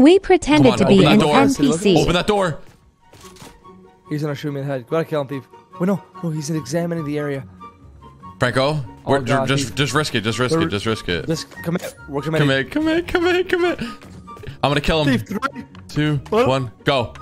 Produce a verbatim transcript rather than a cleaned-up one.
We pretended on, to be an N P C. Open that door. He's gonna shoot me in the head. Gotta kill him, thief. Well, no, no, he's examining the area. Franco, oh, we're, God, just, just risk it, just risk we're, it, just risk it. Just commit. We're committing. Commit, commit, commit, commit. I'm gonna kill him. Thief, three, two, what? one, go.